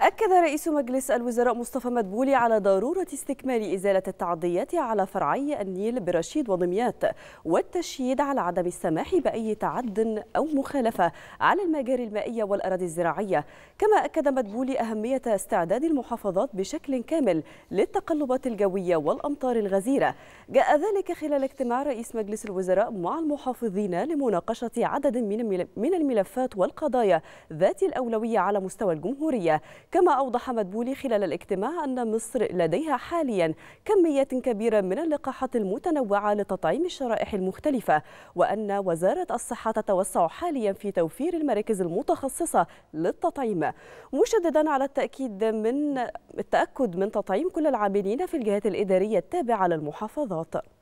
أكد رئيس مجلس الوزراء مصطفى مدبولي على ضرورة استكمال إزالة التعديات على فرعي النيل برشيد ودمياط والتشييد على عدم السماح بأي تعد أو مخالفة على المجاري المائية والأراضي الزراعية. كما أكد مدبولي أهمية استعداد المحافظات بشكل كامل للتقلبات الجوية والأمطار الغزيرة. جاء ذلك خلال اجتماع رئيس مجلس الوزراء مع المحافظين لمناقشة عدد من الملفات والقضايا ذات الأولوية على مستوى الجمهورية. كما أوضح مدبولي خلال الاجتماع أن مصر لديها حاليا كمية كبيرة من اللقاحات المتنوعة لتطعيم الشرائح المختلفة، وأن وزارة الصحة تتوسع حاليا في توفير المراكز المتخصصة للتطعيم، مشددا على التأكد من تطعيم كل العاملين في الجهات الإدارية التابعة للمحافظات.